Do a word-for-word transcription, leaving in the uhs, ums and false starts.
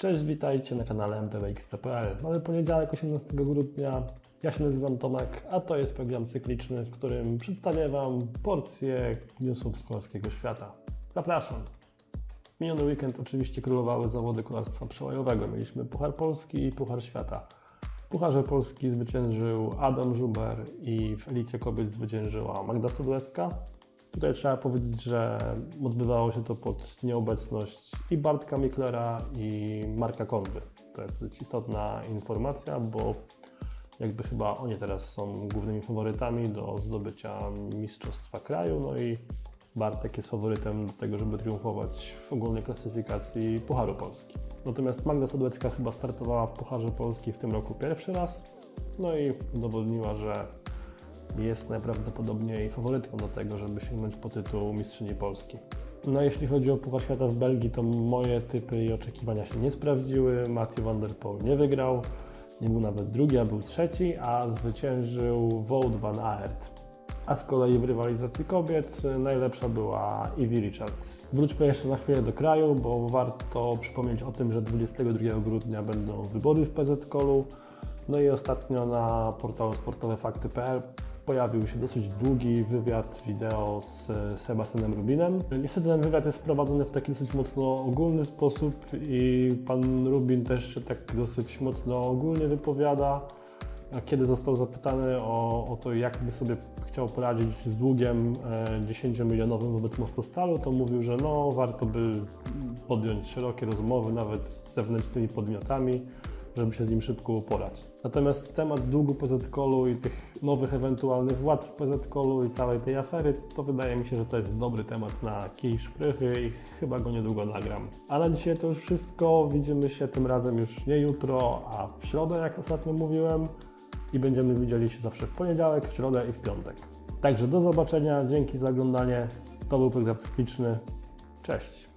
Cześć, witajcie na kanale m t b x c kropka p l. Mamy poniedziałek, osiemnastego grudnia. Ja się nazywam Tomek, a to jest program cykliczny, w którym przedstawię Wam porcję newsów z kolarskiego świata. Zapraszam! Miniony weekend oczywiście królowały zawody kolarstwa przełajowego. Mieliśmy Puchar Polski i Puchar Świata. W Pucharze Polski zwyciężył Adam Żuber i w elicie kobiet zwyciężyła Magdalena Sadłecka. Tutaj trzeba powiedzieć, że odbywało się to pod nieobecność i Bartka Miklera, i Marka Kondy. To jest dość istotna informacja, bo jakby chyba oni teraz są głównymi faworytami do zdobycia mistrzostwa kraju, no i Bartek jest faworytem do tego, żeby triumfować w ogólnej klasyfikacji Pucharu Polski. Natomiast Magda Sadłecka chyba startowała w Pucharze Polski w tym roku pierwszy raz, no i udowodniła, że jest najprawdopodobniej faworytką do tego, żeby sięgnąć po tytuł mistrzyni Polski. No jeśli chodzi o Puchar Świata w Belgii, to moje typy i oczekiwania się nie sprawdziły. Mathieu van der Poel nie wygrał, nie był nawet drugi, a był trzeci, a zwyciężył Wout van Aert. A z kolei w rywalizacji kobiet najlepsza była Evie Richards. Wróćmy jeszcze na chwilę do kraju, bo warto przypomnieć o tym, że dwudziestego drugiego grudnia będą wybory w P Z K O L u. No i ostatnio na portalu sportowe fakty kropka p l pojawił się dosyć długi wywiad wideo z Sebastianem Rubinem. Niestety ten wywiad jest prowadzony w taki dosyć mocno ogólny sposób i pan Rubin też się tak dosyć mocno ogólnie wypowiada. Kiedy został zapytany o, o to, jak by sobie chciał poradzić z długiem dziesięciomilionowym wobec Mostostalu, to mówił, że no, warto by podjąć szerokie rozmowy nawet z zewnętrznymi podmiotami, żeby się z nim szybko uporać. Natomiast temat długu P Z K O L u i tych nowych ewentualnych władz w P Z K O L u i całej tej afery, to wydaje mi się, że to jest dobry temat na kij szprychy i chyba go niedługo nagram. A na dzisiaj to już wszystko. Widzimy się tym razem już nie jutro, a w środę, jak ostatnio mówiłem. I będziemy widzieli się zawsze w poniedziałek, w środę i w piątek. Także do zobaczenia, dzięki za oglądanie. To był program cykliczny. Cześć!